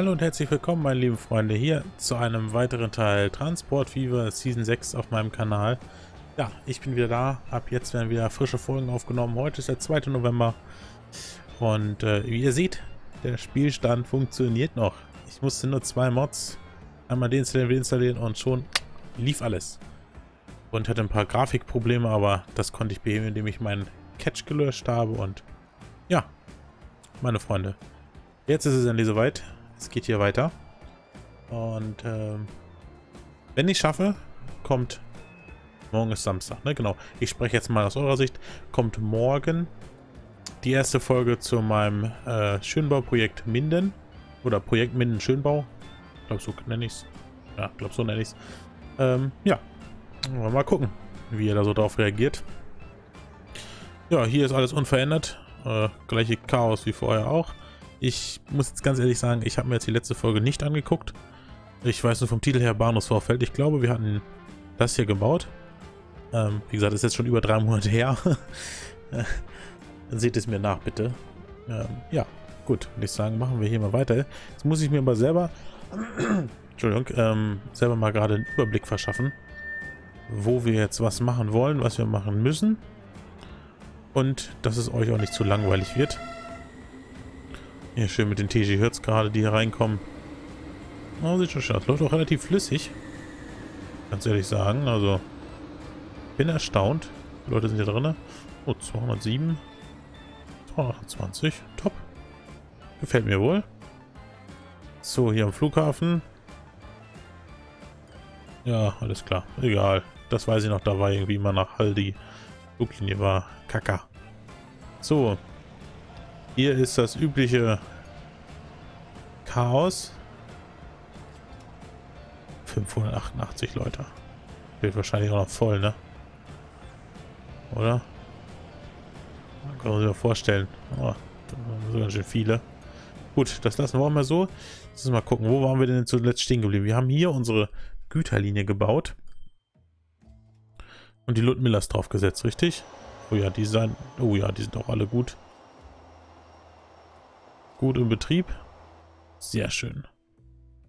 Hallo und herzlich willkommen, meine lieben Freunde, hier zu einem weiteren Teil Transport Fever Season 6 auf meinem Kanal. Ja, ich bin wieder da. Ab jetzt werden wieder frische Folgen aufgenommen. Heute ist der 2. November und wie ihr seht, der Spielstand funktioniert noch. Ich musste nur zwei Mods einmal deinstallieren und schon lief alles. Und hatte ein paar Grafikprobleme, aber das konnte ich beheben, indem ich meinen Catch gelöscht habe. Und ja, meine Freunde, jetzt ist es endlich soweit. Es geht hier weiter und wenn ich schaffe, kommt morgen, ist Samstag, ne? Genau, ich spreche jetzt mal aus eurer Sicht, kommt morgen die erste Folge zu meinem Schönbau-Projekt Minden oder Projekt Minden Schönbau, ich glaube so nenne ich es, ja, glaube so nenne ich es. Ja, mal gucken, wie ihr da so drauf reagiert. Ja, hier ist alles unverändert, gleiche Chaos wie vorher auch. Ich muss jetzt ganz ehrlich sagen, ich habe mir jetzt die letzte Folge nicht angeguckt. Ich weiß nur vom Titel her Bahnhofsvorfeld. Ich glaube, wir hatten das hier gebaut. Wie gesagt, ist jetzt schon über 3 Monate her. Dann seht es mir nach, bitte. Ja, gut. Würde ich sagen, machen wir hier mal weiter. Jetzt muss ich mir aber selber, Entschuldigung, selber mal gerade einen Überblick verschaffen, wo wir jetzt was machen wollen, was wir machen müssen. Und dass es euch auch nicht zu langweilig wird. Hier schön mit den TG-Hertz gerade, die hier reinkommen. Oh, sieht schon schön aus. Läuft auch relativ flüssig. Ganz ehrlich sagen, also bin erstaunt. Die Leute sind hier drin. Oh, 207. 228. Top. Gefällt mir wohl. So, hier am Flughafen. Ja, alles klar. Egal. Das weiß ich noch, da war irgendwie immer nach Haldi. Fluglinie war Kaka. So. Hier ist das übliche Chaos. 588 Leute. Wird wahrscheinlich auch noch voll, ne? Oder? Man kann sich ja vorstellen. Oh, da sind ganz schön viele. Gut, das lassen wir auch mal so. Jetzt mal gucken, wo waren wir denn zuletzt stehen geblieben? Wir haben hier unsere Güterlinie gebaut. Und die Ludmillas draufgesetzt, richtig? Oh ja, die sind, auch alle gut. Gut im Betrieb. Sehr schön.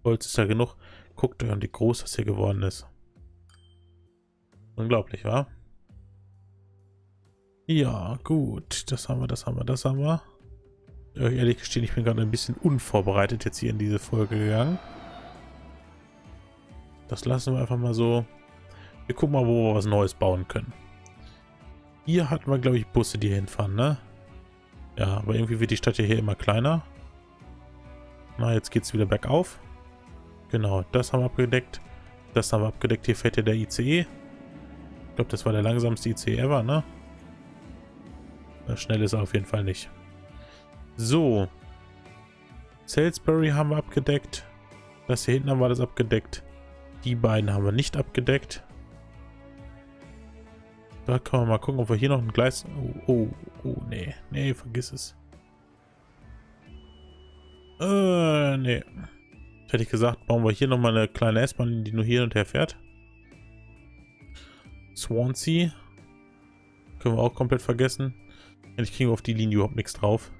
Holz ist ja genug. Guckt euch an, wie groß das hier geworden ist. Unglaublich, wa? Ja, gut. Das haben wir, das haben wir, das haben wir. Ehrlich gestehen, ich bin gerade ein bisschen unvorbereitet jetzt hier in diese Folge gegangen. Das lassen wir einfach mal so. Wir gucken mal, wo wir was Neues bauen können. Hier hatten wir, glaube ich, Busse, die hier hinfahren, ne? Ja, aber irgendwie wird die Stadt hier immer kleiner. Na, jetzt geht es wieder bergauf. Genau, das haben wir abgedeckt. Das haben wir abgedeckt. Hier fährt ja der ICE. Ich glaube, das war der langsamste ICE ever, ne? Schnell ist er auf jeden Fall nicht. So. Salisbury haben wir abgedeckt. Das hier hinten haben wir alles abgedeckt. Die beiden haben wir nicht abgedeckt. Da können wir mal gucken, ob wir hier noch ein Gleis... Oh, nee. Nee, vergiss es. Nee. Hätte ich gesagt, bauen wir hier nochmal eine kleine S-Bahn, die nur hier und her fährt. Swansea. Können wir auch komplett vergessen. Ich kriege auf die Linie überhaupt nichts drauf.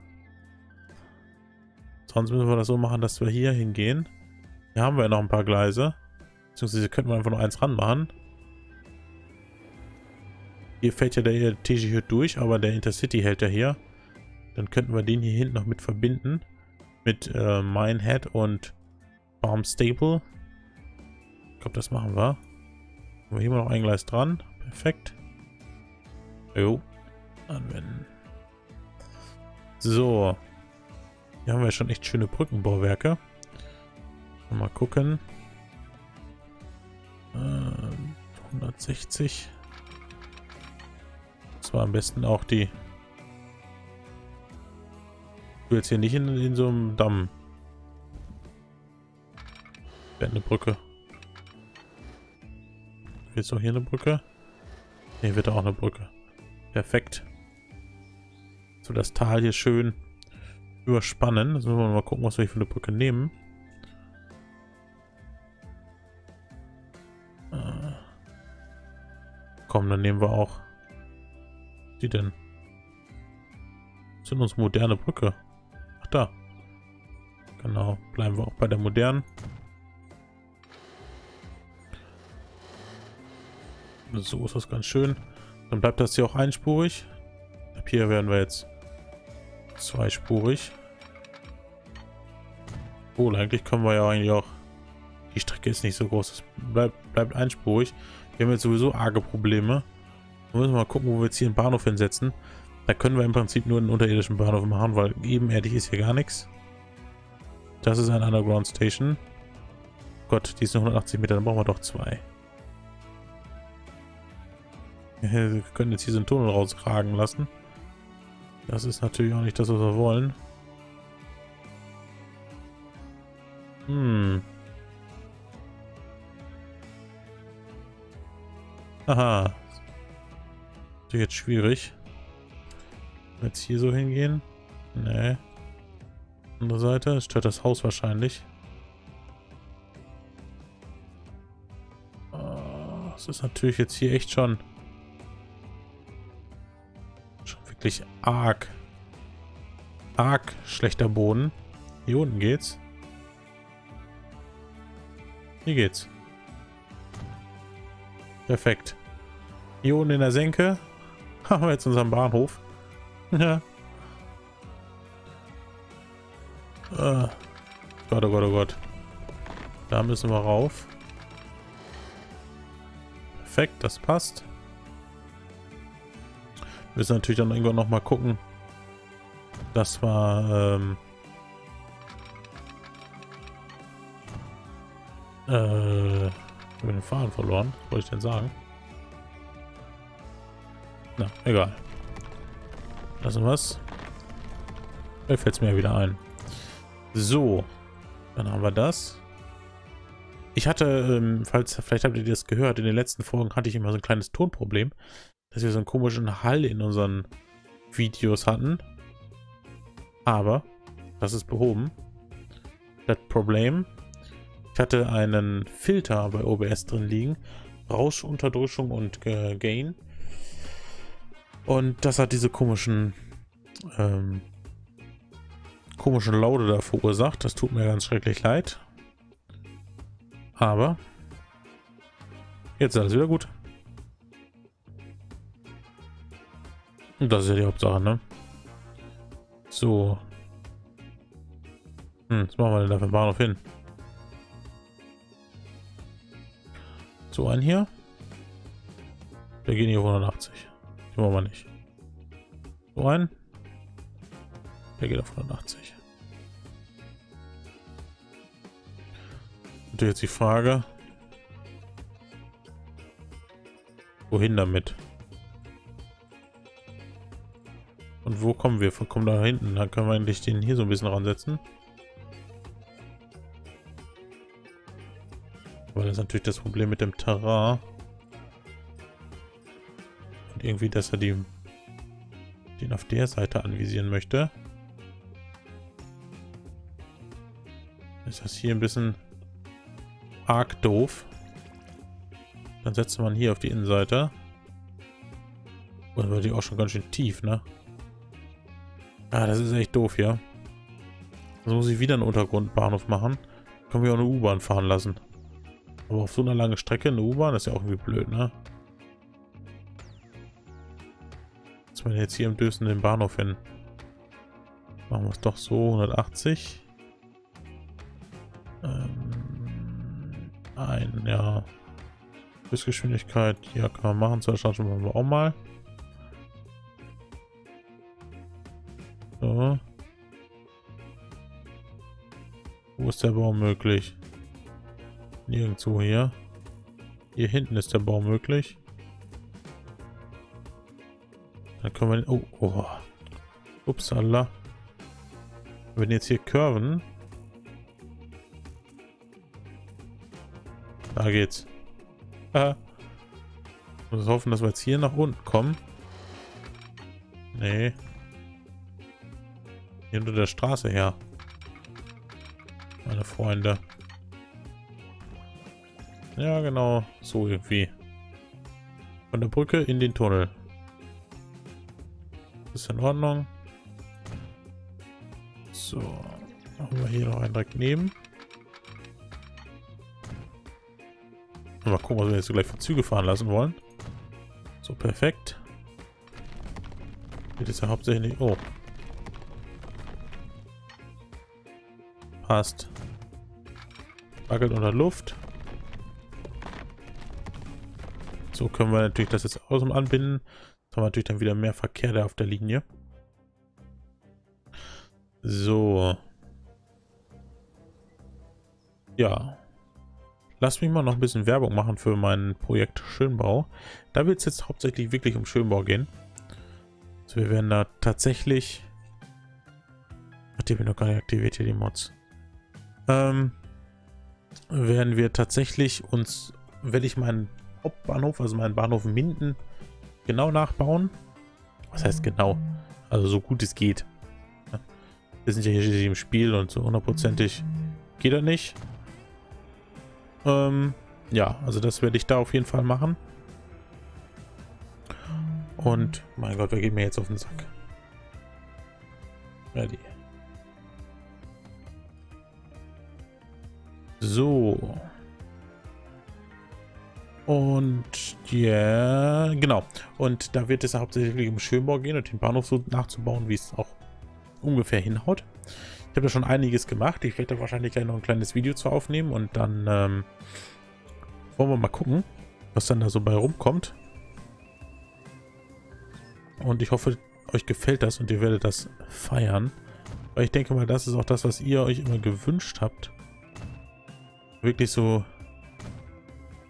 Sonst müssen wir das so machen, dass wir hier hingehen. Hier haben wir ja noch ein paar Gleise. Beziehungsweise könnten wir einfach nur eins ranmachen. Hier fällt ja der TG hier durch, aber der Intercity hält ja hier. Dann könnten wir den hier hinten noch mit verbinden. Mit Minehead und Farmstable. Ich glaube, das machen wir. Haben wir hier mal noch ein Gleis dran. Perfekt. Jo. Anwenden. So. Hier haben wir schon echt schöne Brückenbauwerke. Mal gucken. 160. War am besten auch die. Ich will jetzt hier nicht in so einem Damm. Eine Brücke. Wird es auch hier eine Brücke? Ne, wird auch eine Brücke. Perfekt. So, das Tal hier schön überspannen. Jetzt müssen wir mal gucken, was wir hier für eine Brücke nehmen. Komm, dann nehmen wir auch. Die denn? Das sind unsere moderne Brücke. Ach da. Genau, bleiben wir auch bei der modernen. So ist das ganz schön. Dann bleibt das hier auch einspurig. Ab hier werden wir jetzt zweispurig. Cool, eigentlich können wir ja eigentlich auch... Die Strecke ist nicht so groß, es bleibt einspurig. Wir haben jetzt sowieso arge Probleme. Wir müssen mal gucken, wo wir jetzt hier einen Bahnhof hinsetzen. Da können wir im Prinzip nur einen unterirdischen Bahnhof machen, weil ebenerdig ist hier gar nichts. Das ist ein Underground Station. Gott, die ist nur 180 Meter, dann brauchen wir doch zwei. Wir können jetzt hier so einen Tunnel rausragen lassen. Das ist natürlich auch nicht das, was wir wollen. Hm. Aha. Das ist jetzt schwierig. Jetzt hier so hingehen. Nee. Andere Seite. Das stört das Haus wahrscheinlich. Oh, das ist natürlich jetzt hier echt schon wirklich arg schlechter Boden. Hier unten geht's. Hier geht's. Perfekt. Hier unten in der Senke haben wir jetzt unseren Bahnhof. Ja. Gott, oh Gott, oh Gott. Da müssen wir rauf. Perfekt, das passt. Wir müssen natürlich dann irgendwann noch mal gucken, dass wir ich habe den Faden verloren. Was wollte ich denn sagen? Na, egal. Lassen wir es. Da fällt es mir wieder ein. So. Dann haben wir das. Ich hatte, vielleicht habt ihr das gehört, in den letzten Folgen hatte ich immer so ein kleines Tonproblem, dass wir so einen komischen Hall in unseren Videos hatten. Aber das ist behoben. Das Problem... Ich hatte einen Filter bei OBS drin liegen, Rauschunterdrückung und Gain, und das hat diese komischen Laute da verursacht. Das tut mir ganz schrecklich leid, aber jetzt ist alles wieder gut. Und das ist ja die Hauptsache, ne? So, was machen wir denn da für den Bahnhof hin? So, ein hier. Wir gehen hier 180. Den wollen wir nicht. So ein. Der geht auf 180. Und jetzt die Frage. Wohin damit? Und wo kommen wir? Von kommen da hinten? Dann können wir eigentlich den hier so ein bisschen ransetzen. Weil das ist natürlich das Problem mit dem Terrain. Und irgendwie, dass er den auf der Seite anvisieren möchte. Ist das hier ein bisschen arg doof. Dann setzt man hier auf die Innenseite. Und war die auch schon ganz schön tief, ne? Ah, das ist echt doof, ja. Also muss ich wieder einen Untergrundbahnhof machen. Können wir auch eine U-Bahn fahren lassen. Aber auf so einer langen Strecke eine U-Bahn ist ja auch irgendwie blöd, ne? Jetzt mal jetzt hier im Dösen den Bahnhof hin. Machen wir es doch so, 180. Nein, ja. Höchstgeschwindigkeit, ja, kann man machen. Zur Stadt machen wir auch mal. So. Wo ist der Baum möglich? Nirgendwo hier. Hier hinten ist der Baum möglich. Dann können wir... Oh, oh. Upsala. Wenn jetzt hier Curven... Da geht's. Ich muss hoffen, dass wir jetzt hier nach unten kommen. Nee. Hier hinter der Straße her. Meine Freunde. Ja, genau, so irgendwie. Von der Brücke in den Tunnel. Ist in Ordnung. So. Machen wir hier noch einen direkt neben. Mal gucken, was wir jetzt gleich für Züge fahren lassen wollen. So, perfekt. Das ist ja hauptsächlich... Oh. Passt. Wackelt unter Luft. So können wir natürlich das jetzt außen anbinden. Jetzt haben wir natürlich dann wieder mehr Verkehr da auf der Linie. So. Ja. Lass mich mal noch ein bisschen Werbung machen für mein Projekt Schönbau. Da wird es jetzt hauptsächlich wirklich um Schönbau gehen. Also wir werden da tatsächlich... Ach, die bin noch gar nicht aktiviert hier, die Mods. Werden wir tatsächlich uns... Werde ich meinen Hauptbahnhof, also meinen Bahnhof Minden, genau nachbauen. Was heißt genau? Also so gut es geht. Wir sind ja hier im Spiel und so hundertprozentig geht er nicht. Ja, also das werde ich da auf jeden Fall machen. Und, mein Gott, wer geht mir jetzt auf den Sack? Ready. So. Und, ja, yeah, genau. Und da wird es hauptsächlich um Schönbau gehen und den Bahnhof so nachzubauen, wie es auch ungefähr hinhaut. Ich habe da schon einiges gemacht. Ich werde da wahrscheinlich gleich noch ein kleines Video zu aufnehmen und dann wollen wir mal gucken, was dann da so bei rumkommt. Und ich hoffe, euch gefällt das und ihr werdet das feiern. Weil ich denke mal, das ist auch das, was ihr euch immer gewünscht habt. Wirklich so,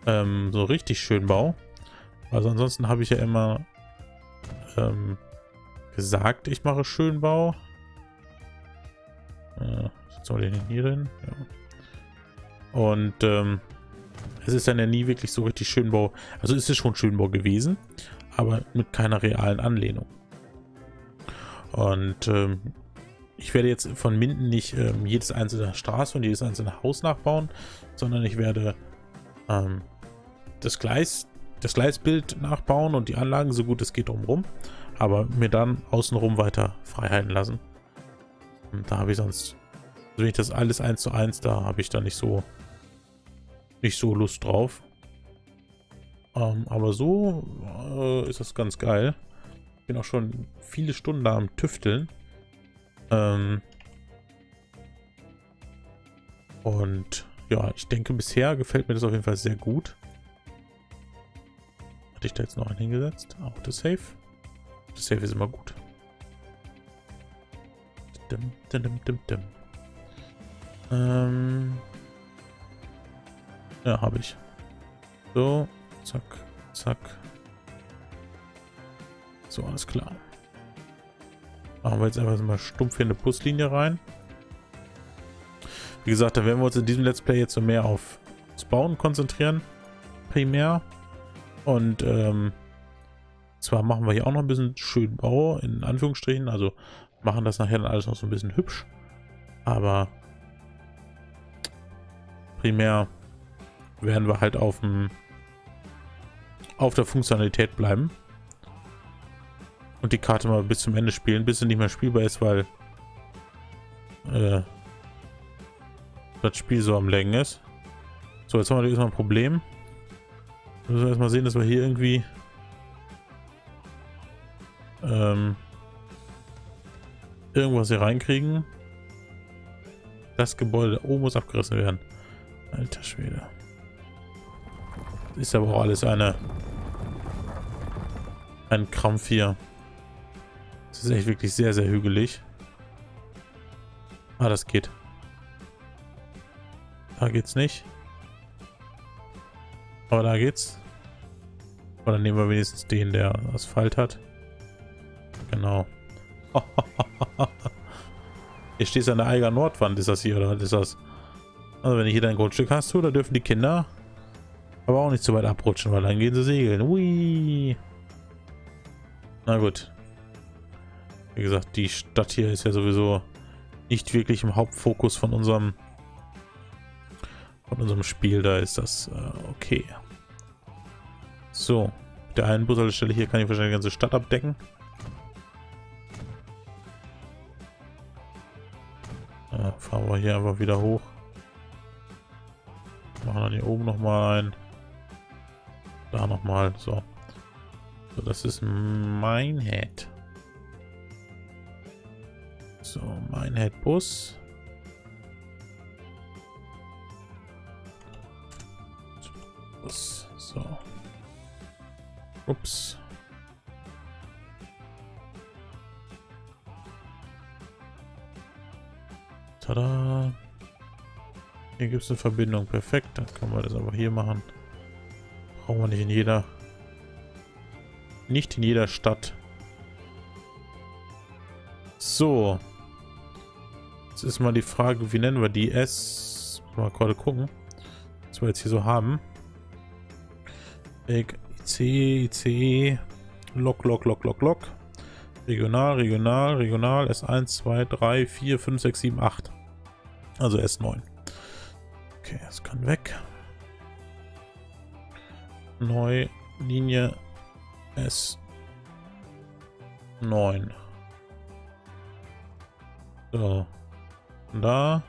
so richtig Schönbau. Also ansonsten habe ich ja immer gesagt, ich mache Schönbau. Soll ich denn hier hin? Ja. Und es ist dann ja nie wirklich so richtig Schönbau. Also es ist schon Schönbau gewesen, aber mit keiner realen Anlehnung. Und ich werde jetzt von Minden nicht jedes einzelne Straße und jedes einzelne Haus nachbauen, sondern ich werde das Gleisbild nachbauen und die Anlagen so gut es geht drumherum, aber mir dann außenrum weiter Freiheiten lassen. Und da habe ich sonst, wenn ich das alles 1:1, da habe ich da nicht so Lust drauf. Aber so ist das ganz geil. Ich bin auch schon viele Stunden da am Tüfteln. Und ja, ich denke, bisher gefällt mir das auf jeden Fall sehr gut. Hatte ich da jetzt noch einen hingesetzt? Autosave. Autosave ist immer gut. Ja, habe ich. So, zack, zack. So, alles klar. Machen wir jetzt einfach mal stumpf hier eine Buslinie rein. Wie gesagt, da werden wir uns in diesem Let's Play jetzt so mehr auf das Bauen konzentrieren. Primär. Und zwar machen wir hier auch noch ein bisschen Schönbau, in Anführungsstrichen. Also machen das nachher dann alles noch so ein bisschen hübsch. Aber primär werden wir halt auf der Funktionalität bleiben. Und die Karte mal bis zum Ende spielen, bis sie nicht mehr spielbar ist, weil das Spiel so am Längen ist. So, jetzt haben wir natürlich erstmal ein Problem. Wir müssen erstmal sehen, dass wir hier irgendwie irgendwas hier reinkriegen. Das Gebäude da oben muss abgerissen werden. Alter Schwede. Ist aber auch alles ein Krampf hier. Das ist echt wirklich sehr, sehr hügelig. Ah, das geht. Da geht's nicht. Aber da geht's. Oder nehmen wir wenigstens den, der Asphalt hat. Genau. Hier steht an der Eiger Nordwand, ist das hier oder was ist das? Also wenn du hier dein Grundstück hast, da dürfen die Kinder aber auch nicht zu weit abrutschen, weil dann gehen sie segeln. Ui. Na gut. Wie gesagt, die Stadt hier ist ja sowieso nicht wirklich im Hauptfokus von unserem Spiel. Da ist das okay. So, mit der einen Bushaltestelle hier kann ich wahrscheinlich die ganze Stadt abdecken. Fahren wir hier einfach wieder hoch. Machen dann hier oben nochmal ein. Da nochmal. So. So, das ist Minehead. So, Minehead Bus. Bus. So. Ups. Tada. Hier gibt es eine Verbindung. Perfekt. Dann können wir das aber hier machen. Brauchen wir nicht in jeder. Nicht in jeder Stadt. So. Jetzt ist mal die Frage, wie nennen wir die S? Mal gerade gucken. Was wir jetzt hier so haben. IC, Lok. Regional, S1, 2, 3, 4, 5, 6, 7, 8. Also S9. Okay, das kann weg. Neue Linie S9. So. Da.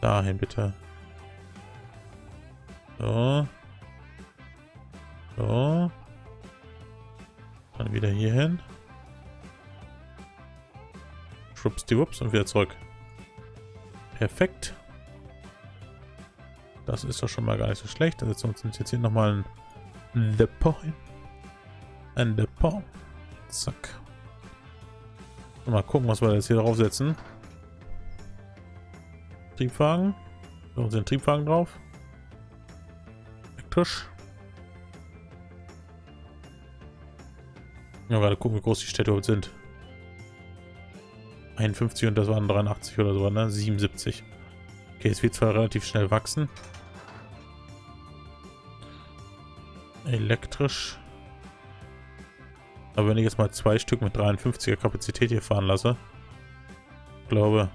Dahin bitte. So. So. Dann wieder hier hin. Schwupps die Wups und wieder zurück. Perfekt. Das ist doch schon mal gar nicht so schlecht. Dann setzen wir uns jetzt hier nochmal ein Depot hin. Ein Depot. Zack. Mal gucken, was wir jetzt hier draufsetzen. Triebwagen. Da sind Triebwagen drauf. Elektrisch. Ja, gerade gucken, wie groß die Städte heute sind. 51 und das waren 83 oder so, ne? 77. Okay, es wird zwar relativ schnell wachsen. Elektrisch. Aber wenn ich jetzt mal zwei Stück mit 53er Kapazität hier fahren lasse, glaube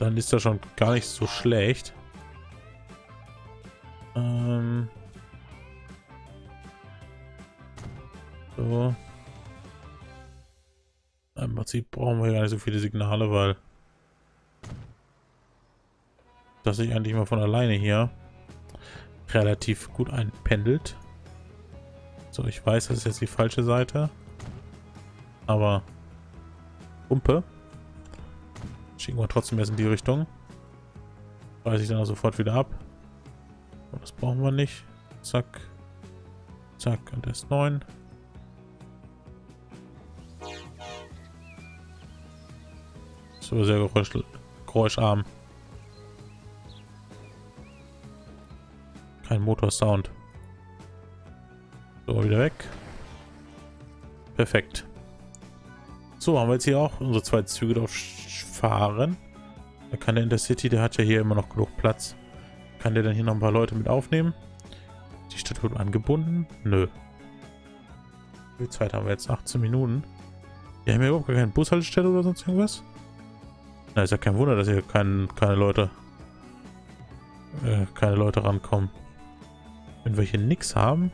dann ist das schon gar nicht so schlecht. So. Im Prinzip brauchen wir gar nicht so viele Signale, weil das sich eigentlich mal von alleine hier relativ gut einpendelt. So, ich weiß, das ist jetzt die falsche Seite, aber Pumpe. Schicken wir trotzdem erst in die Richtung. Reiße ich dann auch sofort wieder ab. Und das brauchen wir nicht. Zack. Zack. Und das ist 9. Ist aber sehr geräuscharm. Kein Motorsound. So, wieder weg. Perfekt. So, haben wir jetzt hier auch unsere zwei Züge drauf fahren. Da kann der Intercity, der hat ja hier immer noch genug Platz. Kann der dann hier noch ein paar Leute mit aufnehmen? Die Stadt wird angebunden? Nö. Wie viel Zeit haben wir jetzt? 18 Minuten. Wir haben hier überhaupt gar keine Bushaltestelle oder sonst irgendwas. Na, ist ja kein Wunder, dass hier keine Leute rankommen. Wenn wir hier nichts haben.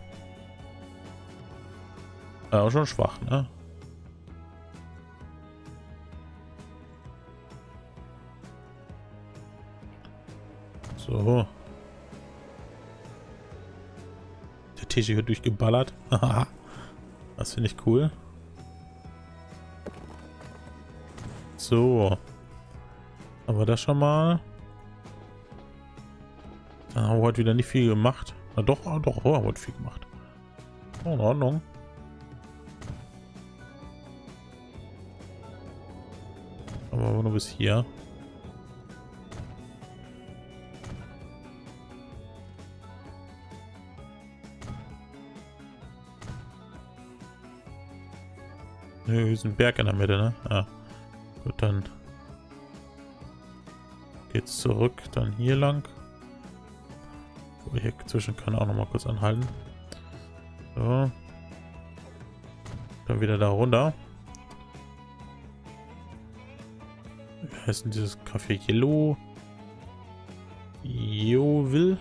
Ja, auch schon schwach, ne? So. Der Tisch wird durchgeballert. Das finde ich cool. So. Haben wir das schon mal? Da haben wir heute wieder nicht viel gemacht. Na doch, doch, haben wir heute viel gemacht. Oh, in Ordnung. Aber nur bis hier. Hier ist ein Berg in der Mitte, ne? Ah. Gut, dann geht's zurück, dann hier lang. So, hier zwischen kann auch noch mal kurz anhalten. So. Dann wieder da runter. Wie heißt denn dieses Café? Yellow? Jovil?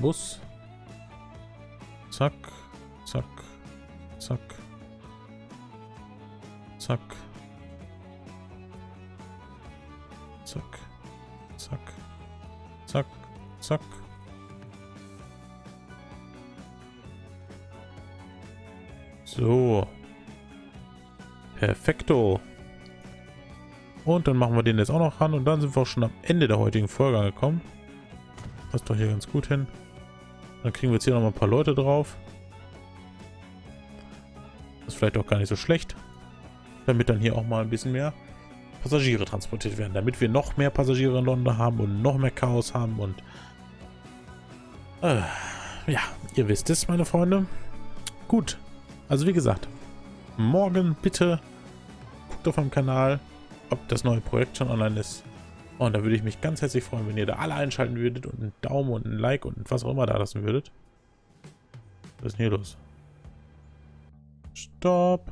Bus. Zack, zack, zack, zack, zack, zack, zack, zack. So. Perfekto. Und dann machen wir den jetzt auch noch ran und dann sind wir auch schon am Ende der heutigen Folge angekommen. Passt doch hier ganz gut hin. Dann kriegen wir jetzt hier noch mal ein paar Leute drauf. Ist vielleicht auch gar nicht so schlecht. Damit dann hier auch mal ein bisschen mehr Passagiere transportiert werden. Damit wir noch mehr Passagiere in London haben und noch mehr Chaos haben. Und ja, ihr wisst es, meine Freunde. Gut. Also wie gesagt, morgen bitte guckt auf meinem Kanal, ob das neue Projekt schon online ist. Und da würde ich mich ganz herzlich freuen, wenn ihr da alle einschalten würdet und einen Daumen und einen Like und was auch immer da lassen würdet. Was ist denn hier los? Stopp!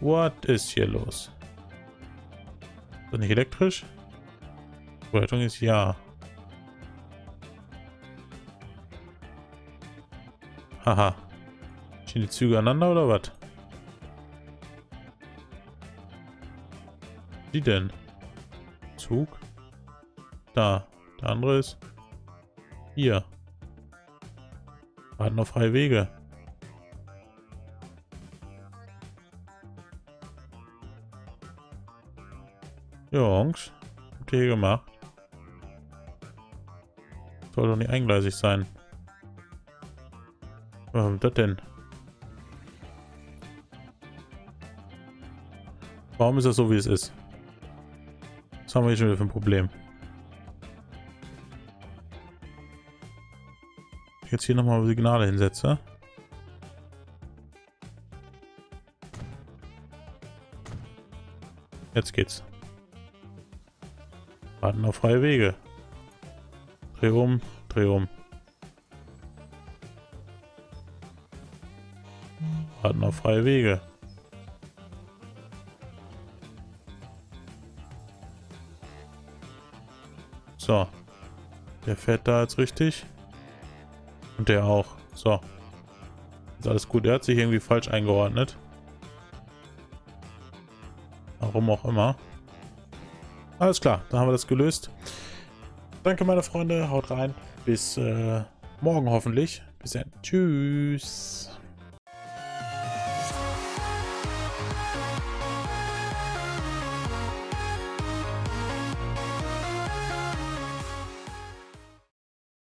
Was ist hier los? Ist das nicht elektrisch? Die Leitung ist ja. Haha. Stehen die Züge aneinander oder was? Die denn? Zug? Da. Der andere ist hier. Warten auf freie Wege. Jungs. Habt ihr hier gemacht? Soll doch nicht eingleisig sein. Warum das denn? Warum ist das so, wie es ist? Was haben wir hier schon wieder für ein Problem? Ich jetzt hier nochmal Signale hinsetze. Jetzt geht's. Warten auf freie Wege. Dreh um, dreh um. Warten auf freie Wege. So. Der fährt da jetzt richtig. Und der auch. So. Ist alles gut. Er hat sich irgendwie falsch eingeordnet. Warum auch immer. Alles klar. Dann haben wir das gelöst. Danke, meine Freunde. Haut rein. Bis morgen hoffentlich. Bis dann. Tschüss.